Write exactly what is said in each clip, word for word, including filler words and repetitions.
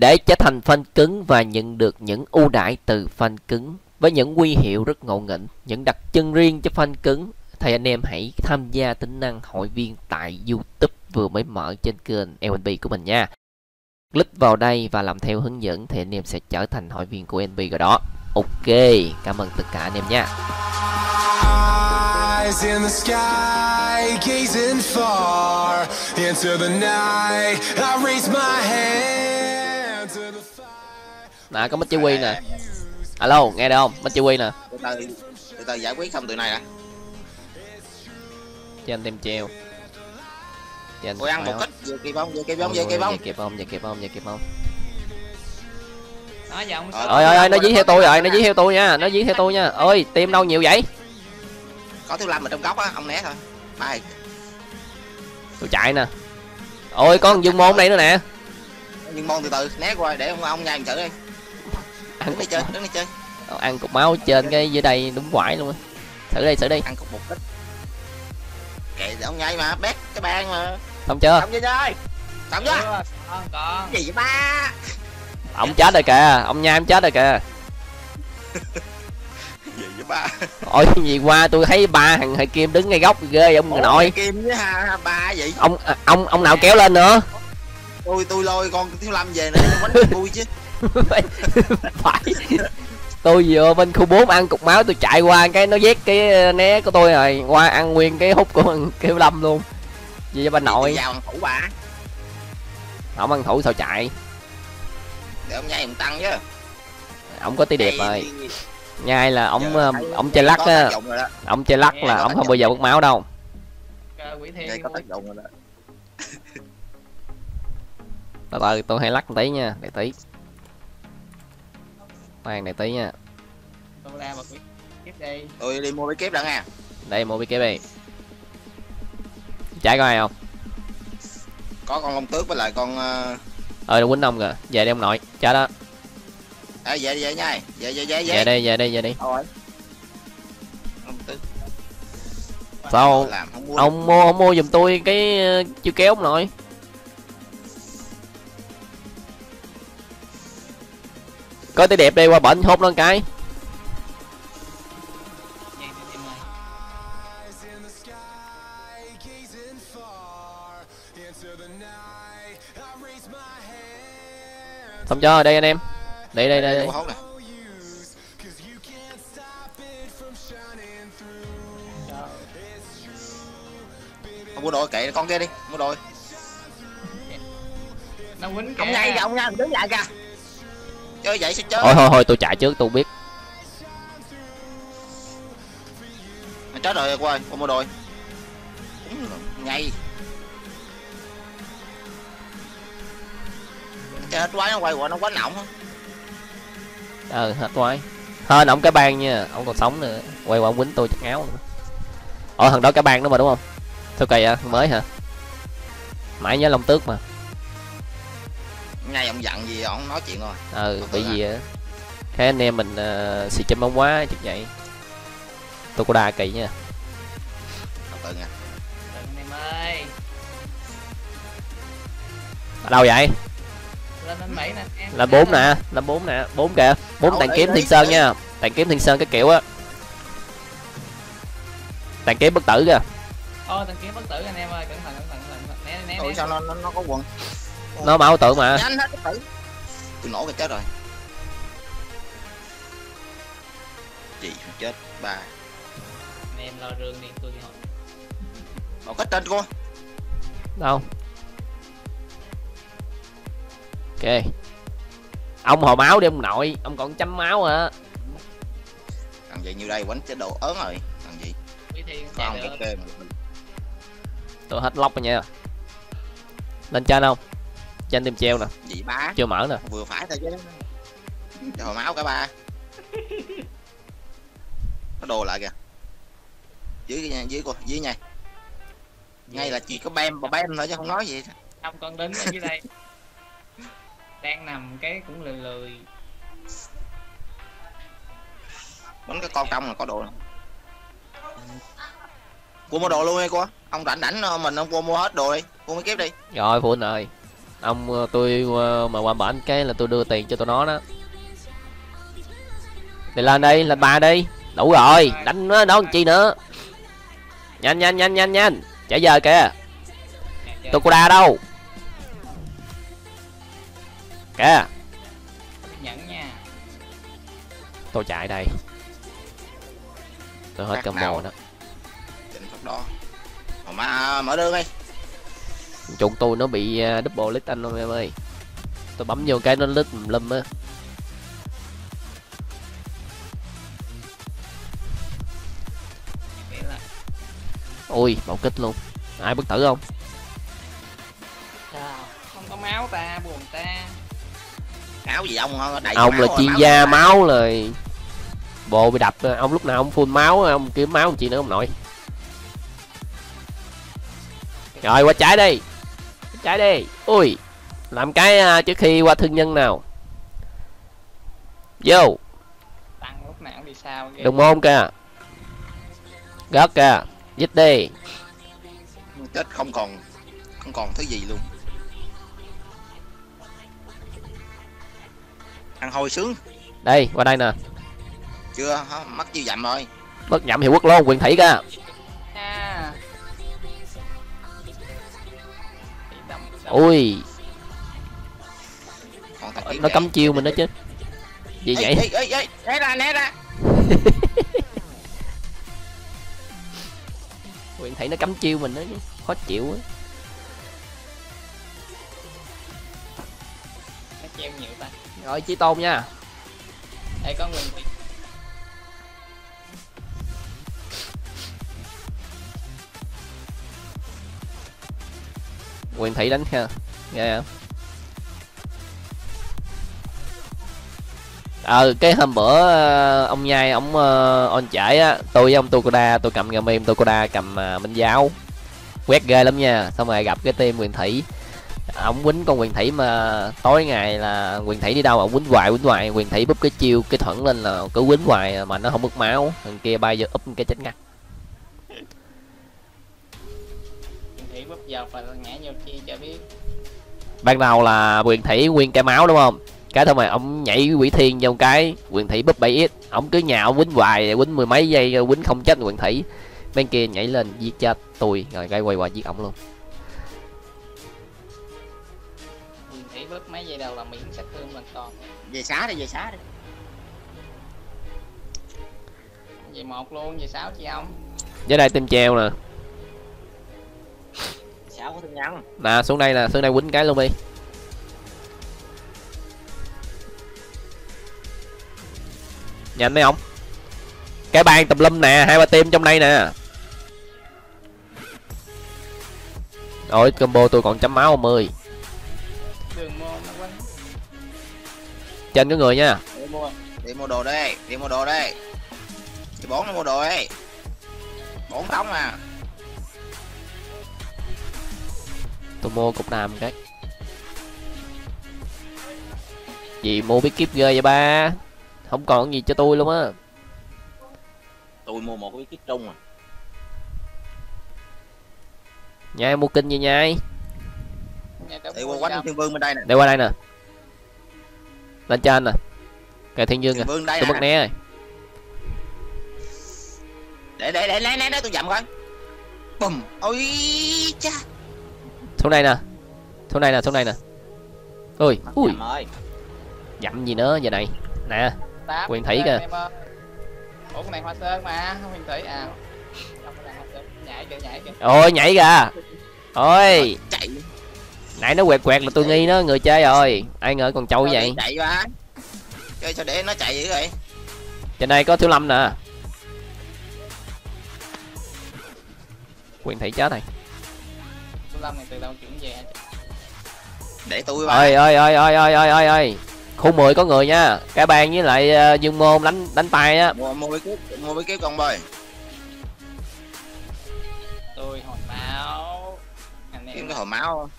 để trở thành phên cứng và nhận được những ưu đãi từ phên cứng với những huy hiệu rất ngộ nghĩnh, những đặc trưng riêng cho phên cứng. Thì anh em hãy tham gia tính năng hội viên tại YouTube vừa mới mở trên kênh lờ en pê của mình nha. Click vào đây và làm theo hướng dẫn thì anh em sẽ trở thành hội viên của lờ en pê rồi đó. Ok, cảm ơn tất cả anh em nha. Eyes in the sky, gazing far into the night. I raise my hand to the fire. Nè, có Mít Chí Huy nè. Alo, nghe được không? Mít Chí Huy nè. Từ từ, từ từ giải quyết xong tụi này đã. Cho anh đem treo. Cho anh. Ôi, ăn một kích, vừa kịp không? Vừa kịp không? Vừa kịp không? Vừa kịp không? Vừa kịp không? Vừa kịp không? Ơi ơi, nó dí theo tôi rồi, nó dí theo tôi nha, nó dí theo tôi nha. Ơi, team đâu nhiều vậy? Có Thiếu Lâm ở trong góc á, ông né thôi. Bye. Tôi chạy nè. Ôi, có con Dương Môn đây nữa nè. Dương Môn từ từ, né qua để ông ông nhai thử đi. Đứng đi chơi, đứng đi chơi. Ăn cục máu trên cái dưới đây đúng quải luôn á. Thử đi, thử đi. Ăn cục một kích. Kệ ông nhai mà, bét cái bàn mà. Xong chưa? Xong chưa chơi. Xong chưa? Còn. Gì vậy ba? Ông chết rồi kìa, ông nhai em chết rồi kìa. Gì vậy ba? Ôi gì qua tôi thấy ba thằng thầy Kim đứng ngay góc ghê ông. Ủa, nội Kim với ha, ba vậy. Ông ông ông nào kéo lên nữa? Tôi tôi lôi con Thiếu Lâm về nữa quánh tôi chứ. Phải. Tôi vừa bên khu bốn ăn cục máu tôi chạy qua cái nó vét cái né của tôi rồi, qua ăn nguyên cái hút của Thiếu Lâm luôn. Gì vậy ba nội? Vào ăn thủ bà. Ông ăn thủ sao chạy? Để ông nhai ông tăng chứ. Ông có tí đẹp rồi. Nhai là ông giờ, ông chơi lắc á. Ông chơi lắc là ông không bao giờ mất máu đâu. Đây có tác dụng rồi đó. Từ từ tôi hay lắc một tí nha, để tí. Khoan để tí nha. Tôi ra một cái kép đi. Tôi đi mua cái kép đã nha. Đây mua cái kép đi. Chạy coi ai không? Có con Long Tước với lại con uh... ơi nó quýnh ông kìa, về đi ông nội, chết đó. Ê về đi về nha, về về về về đi về đi về đi. Sao ông mua ông mua giùm tôi cái chiêu kéo ông nội. Có tí đẹp đi qua bệnh hốt nó cái. Xong chưa? Đây anh em. Đây đây đây. Đây. Ông mua đồ kệ con kia đi, mua đồ. Nó quýnh kìa. Ông ngay kìa, ông ngay đứng lại kìa. Chơi vậy sao chơi. Thôi thôi thôi tôi chạy trước tôi biết. Mày chết rồi qua, qua mua đồ. Ngay. Trời hết quái nó quay qua nó quá nọng. Ờ hết quái. Hên ổng cái bàn nha, ông còn sống nữa. Quay qua ông quýnh tôi chắc ngáo. Ôi thằng đó cái bàn đó mà đúng không? Sao kỳ vậy? Mới hả? Mãi nhớ Long Tước mà. Ngay ông giận gì ông nói chuyện rồi. Ừ bị gì á. Thế anh em mình uh, xì châm ông quá chứ vậy. Tôi có đa kỳ nha. Không tự nha. Đừng em ơi. Ở đâu vậy? Là bốn nè, là bốn nè, bốn kìa, bốn tàn kiếm Thiên Sơn nha, tàn kiếm Thiên Sơn cái kiểu á, tàn kiếm bất tử kìa. Ô tàn kiếm bất tử anh em ơi, cẩn thận cẩn thận cẩn thận, né né. Ủa sao nó nó có quần? Nó bảo tự mà. Nhanh hết cái tử. Tôi nổ cái chết rồi. Chị chết ba. Anh em lo rương đi, tôi đi hồi. Bỏ cách tên cô. Đâu? Ok. Ông hồi máu đi ông nội, ông còn chấm máu hả? Thằng gì như đây quánh chế độ ớn rồi, thằng gì? Còn cái kê mà. Tôi hết lock rồi nha. Lên trên không? Trên tìm treo nè. Gì ba? Chưa mở nè. Vừa phải thôi chứ. Hồi máu cả ba. Nó đồ lại kìa. Dưới cái dưới cô, dưới nha. Ngay là chỉ có bem và bem thôi chứ không nói gì. Không con đứng ở dưới đây. Đang nằm cái cũng lười lười. Bánh cái con trong là có đồ nè. Cô mua đồ luôn đi cô. Ông rảnh rảnh mình ông cô mua hết đồ đi. Cô mới kiếp đi. Rồi phụ anh ơi. ông tôi mà qua bển cái là tôi đưa tiền cho tụi nó đó. Thì lên đây, lên ba đi, đủ rồi, đánh nó đâu chi nữa. Nhanh nhanh nhanh nhanh nhanh, trả giờ kìa. Tôi cô đa đâu kìa, tôi chạy đây, tôi hết combo đó. Mà mở đường đi, chúng tôi nó bị double lít anh em ơi, tôi bấm vô cái nó lít lum á. Ui bạo kích luôn, ai bất tử không? Không có máu ta, buồn ta. Máu gì ông, đầy ông là chuyên gia máu rồi, bộ bị đập ông lúc nào ông full máu, ông kiếm máu làm chi nữa ông nội. Rồi qua trái đi, trái đi. Ui làm cái trước khi qua thương nhân nào. Vô tăng lúc nào đi sao kìa. Đồng môn kìa, gớt kìa, dít đi. Chết không còn, không còn thứ gì luôn. Ăn hồi sướng. Đây qua đây nè. Chưa mất chiêu dặm rồi. Mất nhậm hiệu quốc luôn, quyền thủy kìa. À. Ui nó cấm chiêu mình đó chứ gì vậy. Ê, ê, ê, né ra né ra. Quyền thấy nó cấm chiêu mình đó chứ khó chịu á. Nó treo nhiều ta. Rồi Chí Tôn nha. Đây có Quyền Thủy. Quyền Thủy đánh ha, nghe không? Ờ, à, cái hôm bữa ông Nhai ông uh, on trễ á, tôi với ông Tokoda, tôi cầm game em, Tokoda cầm uh, Minh Giáo, quét ghê lắm nha. Xong rồi gặp cái team Quyền Thủy, ông quýnh con Quyền Thủy mà tối ngày là Quyền Thủy đi đâu ông quýnh hoài quýnh hoài, Quyền Thủy búp cái chiêu cái thuẫn lên là cứ quýnh hoài mà nó không mất máu, thằng kia bay giờ úp cái chết ngắt. Giờ phải ngã vô chi cho biết. Ban đầu là Quyền Thủy nguyên cái máu đúng không? Cái thôi mà ông nhảy quỷ thiên vô cái Quyền Thủy búp bảy ích, ông cứ nhào quýnh hoài, quýnh mười mấy giây quýnh không chết Quyền Thủy. Bên kia nhảy lên giết chết tôi rồi cái quay qua giết ổng luôn. Quyền Thủy búp mấy giây đầu là miệng sạch thương hoàn toàn. Về xá đi, về xá đi. Về một luôn, về sáu chị ông. Với đây tim treo nè. Nè xuống đây là xuống đây quýnh cái luôn đi. Nhanh mấy ông. Cái bàn tùm lum nè, hai ba team trong đây nè. Rồi combo tôi còn chấm máu mười. Trên cái người nha. Đi mua, đi mua đồ đi, đi mua đồ đi. Đi bốn nó mua đồ đi. Bốn tống à. Tôi mua cục đàm cái gì mua bí kíp ghê vậy ba, không còn gì cho tôi luôn á. Tôi mua một cái bí kíp trung à. Nhai mua kinh gì Nhai, để qua quánh Thiên Vương bên đây nè, để qua đây nè, lên trên nè kìa Thiên Dương kìa. Tôi mất né rồi, để để để né né đó tôi dậm coi. Bùm, ôi cha. Xuống đây nè, xuống đây nè, xuống đây nè. Ui, ui. Dặm gì nữa giờ này. Nè, Quyền Thủy kìa. Ủa con này Hoa Sơn mà, Quyền Thủy à. Nhảy kìa, nhảy kìa. Ôi nhảy kìa. Ôi. Chạy. Nãy nó quẹt quẹt là tôi nghi nó người chơi rồi. Ai ngờ còn trâu vậy. Chạy quá. Chơi sao để nó chạy dữ vậy? Trên đây có Thiếu Lâm nè. Quyền Thủy chết này. Từ đâu chuyển về để tôi ơi ơi ơi ơi ơi ơi ơi khu mười có người nha. Cái bàn với lại uh, Dương Môn đánh đánh tay á. Mua mua cái mua cái kéo con bơi. Tôi hồi máu. Kiếm cái hồi máu.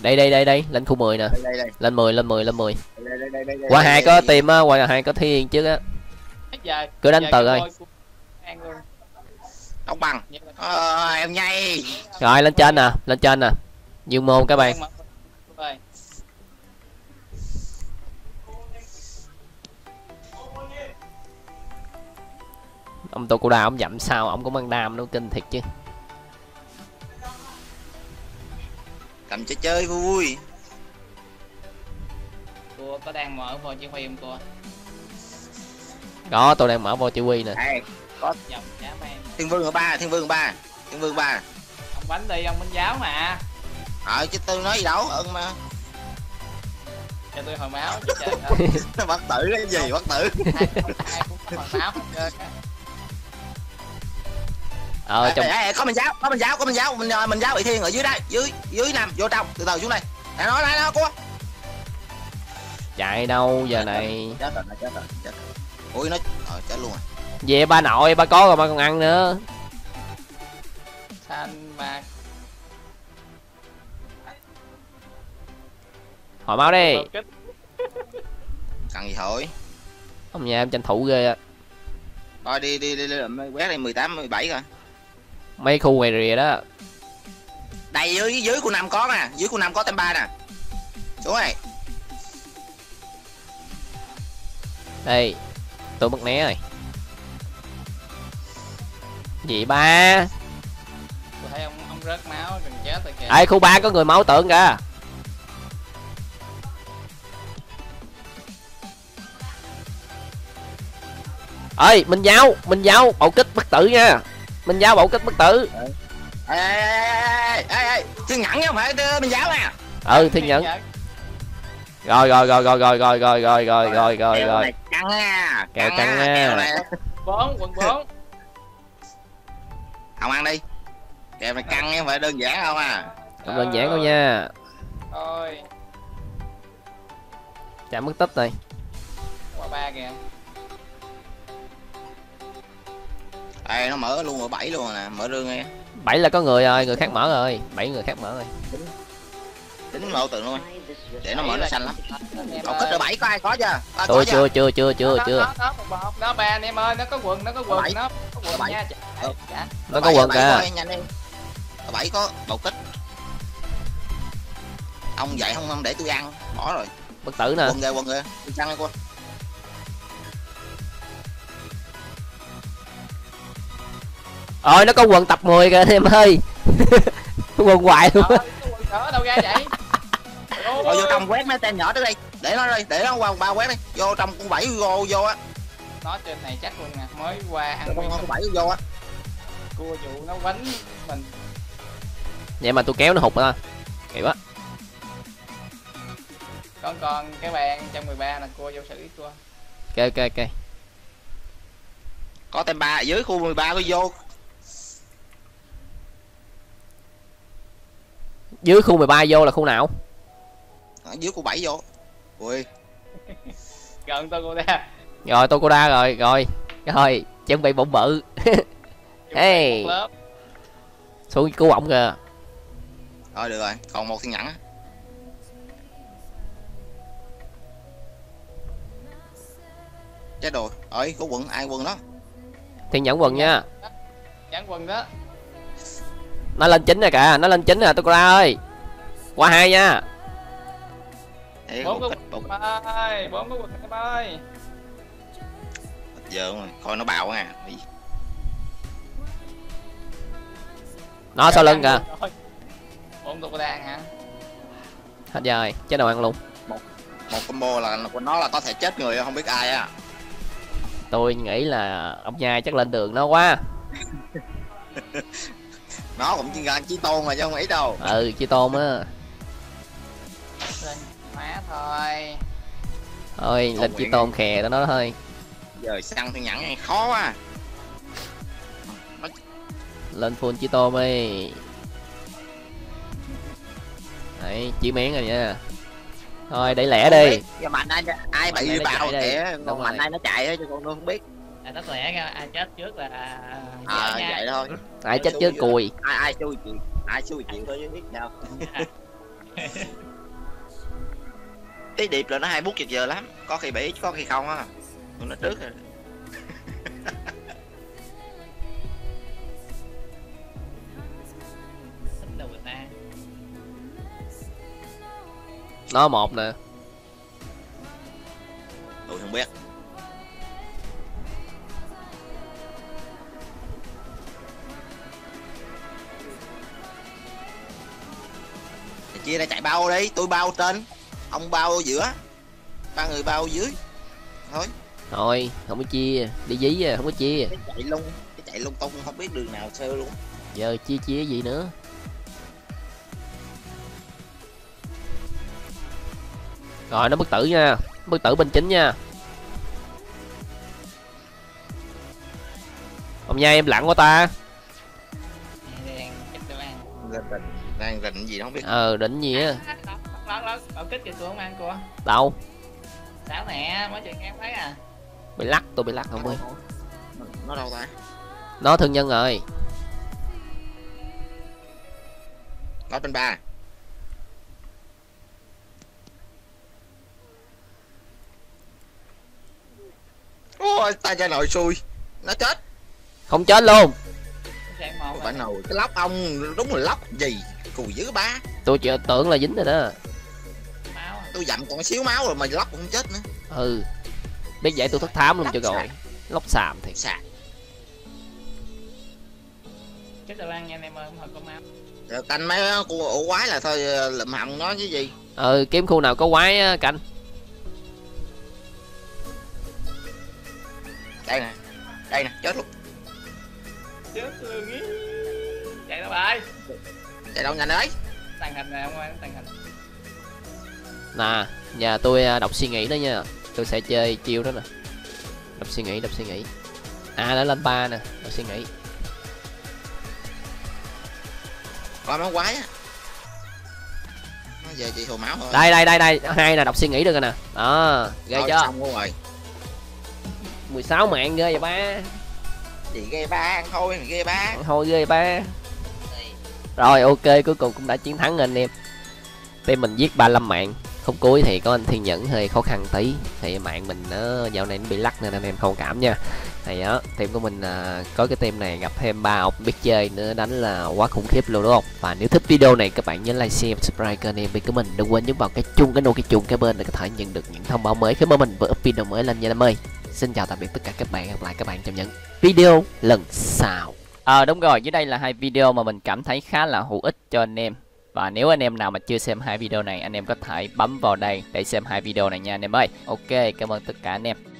Đây đây đây đây, lên khu mười nè. Đây, đây, đây. Lên mười, lên mười, lên mười. Đây, đây, đây, đây, đây, qua hai có tìm á, qua hai có Thiên trước á. Cứ đánh từ ơi. Ông bằng. Ờ, em Nhai. Rồi lên trên nè, lên trên nè. Dương môn các bạn. Ông Tô Cô Đa ông dặm sao ông cũng mang đam nó kinh thiệt chứ. Cầm chơi chơi vui vui. Cô có đang mở vô chỉ huy không cô? Có, tôi đang mở vô chỉ huy nè. Hey, có dòng dám em. Thiên Vương ở ba, Thiên Vương ba, Thiên Vương ba. Ông bánh đi, ông bánh giáo mà. Ờ chứ tôi nói gì đâu, ưng mà. Cho tôi hồi máu chứ trời. Nó bắt tử cái gì bắt tử. Ai cũng có hồi máu hết trơn á. Ờ trong... à, à, có mình giáo, có mình giáo, có mình giáo, mình mình giáo bị Thiên ở dưới đây, dưới dưới nằm vô trong, từ từ xuống đây. Nè nó nó nó cô. Chạy đâu giờ này. Chết rồi, chết rồi, chết rồi. Ui nó ờ chết luôn rồi. Về ba nội, ba có rồi ba còn ăn nữa. Xanh bạc. Hồi máu đi. Cần gì thôi. Ông nhà em tranh thủ ghê á. Thôi đi đi đi đi quét đây mười tám mười bảy rồi. Mấy khu ngoài rìa đó. Đây dưới dưới của Nam có nè, dưới của Nam có tem ba nè. Xuống này. Đây. Tôi mất né rồi. Gì ba. Tôi thấy ông ông rớt máu gần chết rồi kìa. Ê khu ba có người máu tượng kìa. Ơi mình giáo mình giáo bậu kích bất tử nha, mình giáo bậu kích bất tử. Ê ê ê ê ê Thiên Nhẫn không phải mình giáo nè. Ừ Thiên Nhẫn rồi rồi rồi rồi rồi rồi rồi rồi rồi rồi rồi rồi căng nha, kẹo căng nha. Bốn quần bốn không ăn đi, kẹo này căng em phải đơn giản không à, không đơn giản đâu nha. Thôi chạm mất tích này qua ba kìa. Ê, nó mở luôn ở bảy luôn rồi nè, mở rương nghe. bảy là có người rồi, người khác mở rồi, bảy người khác mở rồi. Tính lộ tượng luôn. Để nó mở nó xanh lắm. Cậu kích ở bảy có ai có chưa? À, tôi có chưa, chưa chưa chưa chưa. Nó nó một bọt đó ba anh em ơi, nó có quần, nó có quần nó có quần nha. Nó có quần kìa. bảy có bầu kích. Ông vậy không không để tôi ăn, bỏ rồi. Bất tử nè. Quần kìa, quần kìa. Tôi ăn đi cô. Ôi nó có quần tập mười kìa anh em ơi. Quần hoài luôn. Ờ, quần đó đâu ra vậy? Rồi vô trong quét mấy tên nhỏ tới đây. Để nó đây, để nó qua ba quét đi. Vô trong con bảy vô vô á. Nó trên này chắc luôn nè, à. Mới qua ăn con bảy vô á. Cua vụ nó quánh mình. Vậy mà tôi kéo nó hụt rồi ta. Kỳ quá. Con con cái bàn một một ba là cua vô xử cua. Ok ok ok. Có tem ba ở dưới khu mười ba có vô. Dưới khu mười ba vô là khu nào? Ở dưới khu bảy vô. Ui. Gần Tô Cô Đa. Rồi Tô Cô Đa rồi, rồi. Rồi, chuẩn bị bụng bự. Hey. Xuống cứu ổng kìa. Rồi được rồi, còn một Thiên Nhẫn. Chết rồi. Ơi, có quần ai quần đó? Thiên Nhẫn quần nha. Nhẫn quần đó. Nó lên chín rồi kìa, nó lên chín rồi Tô Cô Đa ơi. Qua hai nha. Bốn có quần ơi, bốn có quần em ơi. Giờ rồi, coi nó bạo à. Nó sau lưng kìa. Bốn Tô Cô Đa ăn hả? Hết giờ rồi, chết đầu ăn luôn. Một một combo là của nó là có thể chết người không biết ai á. Tôi nghĩ là ông nhai chắc lên đường nó quá. Nó cũng chỉ gần Chí Tôn mà chứ không nghĩ đâu. Ừ Chí Tôn á. Má thôi. Ôi lên Chí Tôn khè tao nói thôi. Giờ săn Thiên Nhẫn này khó quá. Lên full Chí Tôn đi. Đấy chỉ miếng rồi nha. Thôi để lẻ đi. Giờ mạnh ai ai bị dư bạo kìa, còn mạnh ai nó chạy á chứ còn tôi không biết. À, nó lẻ ra ai chết trước là à, vậy, vậy thôi. Ai chết trước cùi. Ai ai xui chịu. Ai xui chịu tôi chứ biết đâu. Tí điệp là nó hai bút chật giờ lắm, có khi bị có khi không á. Nó trước rồi. Nó một nè. Tôi không biết. Chia ra chạy bao đi, tôi bao trên, ông bao giữa, ba người bao dưới. Thôi. Thôi, không có chia, đi dí à, không có chia. Cái chạy lung, cái chạy lung tung không biết đường nào sơ luôn. Giờ chia chia gì nữa? Rồi nó bất tử nha, bất tử bên chính nha. Ông nhai em lặng quá ta. Đang rỉnh gì đó không biết. Ờ rỉnh gì á. Lót lót lót kích kìa, tôi không ăn cua. Đâu? Sao nè, mới chuyện em thấy à. Bị lắc, tôi bị lắc không ơi. Nó đâu ta? Nó thương nhân rồi. Nó bên ba. Ôi, ta ra nội xui. Nó chết. Không chết luôn. Bà nồi, cái lóc ông đúng là lóc gì. Cùi dữ ba. Tôi chờ tưởng là dính rồi đó. Tôi dặm còn xíu máu rồi mà lóc cũng chết nữa. Ừ. Biết vậy tôi thất thám luôn cho rồi. Lóc xàm thiệt. Xàm. Chết rồi Lan nha em ơi, không hợp con máu. Rồi canh mấy khu ổ quái là thôi lụm hận nó chứ gì. Ừ, kiếm khu nào có quái canh. Đây nè, đây nè, chết luôn. Chết luôn ý. Chạy đâu bài. Chạy đâu nhanh ấy. Tàn hình nè ông ơi, tàn hình. Nè, nhà tôi đọc suy nghĩ đó nha. Tôi sẽ chơi chiêu đó nè. Đọc suy nghĩ, đọc suy nghĩ. À đã lên ba nè, đọc suy nghĩ. Coi máu quái á. Nó về chị hồ máu thôi. Đây đây đây đây, hai là đọc suy nghĩ được rồi nè. Đó, ghê chưa? Xong luôn rồi. mười sáu mạng ghê vậy ba. Chị ghê ba ăn thôi, ghê ba. Ăn thôi ghê ba. Rồi ok, cuối cùng cũng đã chiến thắng anh em. Team mình giết ba mươi lăm mạng. Không cuối thì có anh Thiên Nhẫn hơi khó khăn tí. Thì mạng mình nó dạo này nó bị lắc nên anh em thông cảm nha. Thì đó, team của mình à, có cái team này gặp thêm ba ông biết chơi nữa đánh là quá khủng khiếp luôn đúng không? Và nếu thích video này các bạn nhớ like, share, subscribe kênh LnP của mình. Đừng quên nhấn vào cái chuông, cái nô cái chuông cái bên để có thể nhận được những thông báo mới khi mà mình vừa up video mới lên nha em ơi. Xin chào tạm biệt tất cả các bạn, gặp lại các bạn trong những video lần sau. Ờ à, đúng rồi, dưới đây là hai video mà mình cảm thấy khá là hữu ích cho anh em. Và nếu anh em nào mà chưa xem hai video này, anh em có thể bấm vào đây để xem hai video này nha anh em ơi. Ok, cảm ơn tất cả anh em.